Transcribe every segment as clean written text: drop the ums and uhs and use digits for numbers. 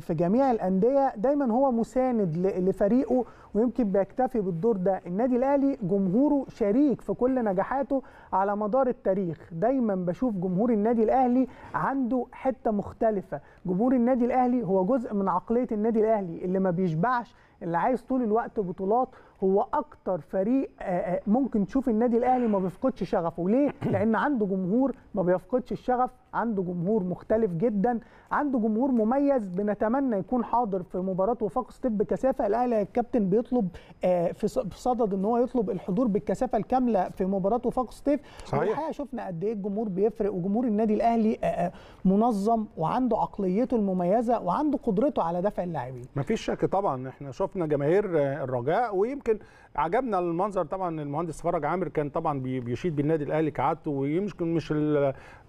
في جميع الأندية دايما هو مساند لفريقه، ويمكن بيكتفي بالدور ده. النادي الأهلي جمهوره شريك في كل نجاحاته على مدار التاريخ. دايما بشوف جمهور النادي الأهلي عنده حتة مختلفة. جمهور النادي الأهلي هو جزء من عقلية النادي الأهلي اللي ما بيشبعش، اللي عايز طول الوقت بطولات. هو اكتر فريق ممكن تشوف النادي الاهلي ما بيفقدش شغفه. ليه؟ لان عنده جمهور ما بيفقدش الشغف، عنده جمهور مختلف جدا، عنده جمهور مميز. بنتمنى يكون حاضر في مباراه وفاق سطيف بكثافه. الاهلي الكابتن بيطلب في صدد ان هو يطلب الحضور بالكثافه الكامله في مباراه وفاق سطيف. والحقيقه شفنا قد ايه الجمهور بيفرق، وجمهور النادي الاهلي منظم وعنده عقليته المميزه وعنده قدرته على دفع اللاعبين. مفيش شك طبعا، احنا شفنا جماهير الرجاء، ويمكن عجبنا المنظر. طبعا المهندس فرج عامر كان طبعا بيشيد بالنادي الاهلي كعادته، ويمكن مش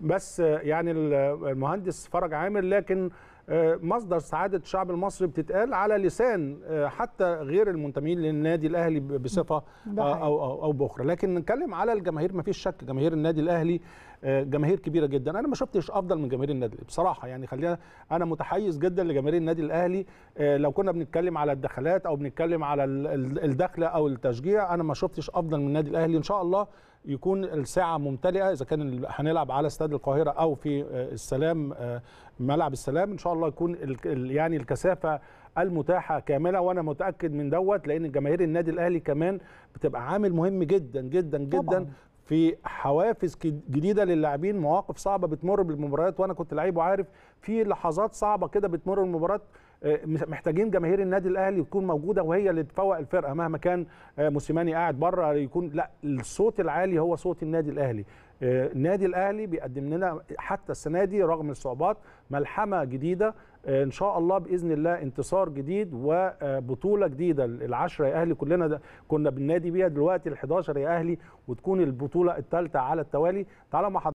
بس يعني المهندس فرج عامر، لكن مصدر سعاده الشعب المصري بتتقال على لسان حتى غير المنتمين للنادي الاهلي بصفه او باخرى. لكن نتكلم على الجماهير، ما فيش شك جماهير النادي الاهلي جماهير كبيره جدا. انا ما شفتش افضل من جماهير النادي بصراحه، يعني خلينا، انا متحيز جدا لجماهير النادي الاهلي. لو كنا بنتكلم على الدخلات او بنتكلم على الدخله او التشجيع، انا ما شفتش افضل من النادي الاهلي. ان شاء الله يكون الساعه ممتلئه، اذا كان هنلعب على استاد القاهره او في السلام، ملعب السلام، ان شاء الله يكون يعني الكثافه المتاحه كامله. وانا متاكد من دوت، لان جماهير النادي الاهلي كمان بتبقى عامل مهم جدا جدا جدا طبعا. في حوافز جديده للاعبين، مواقف صعبه بتمر بالمباريات، وانا كنت لعيب وعارف في لحظات صعبه كده بتمر المباريات، محتاجين جماهير النادي الاهلي تكون موجوده وهي اللي تفوق الفرقه. مهما كان موسيماني قاعد بره يكون، لا، الصوت العالي هو صوت النادي الاهلي. النادي الاهلي بيقدم لنا حتى السنه دي رغم الصعوبات ملحمه جديده، ان شاء الله باذن الله انتصار جديد وبطوله جديده. ال10 يا اهلي كلنا كنا بالنادي بيها، دلوقتي ال11 يا اهلي، وتكون البطوله الثالثه على التوالي. تعالى مع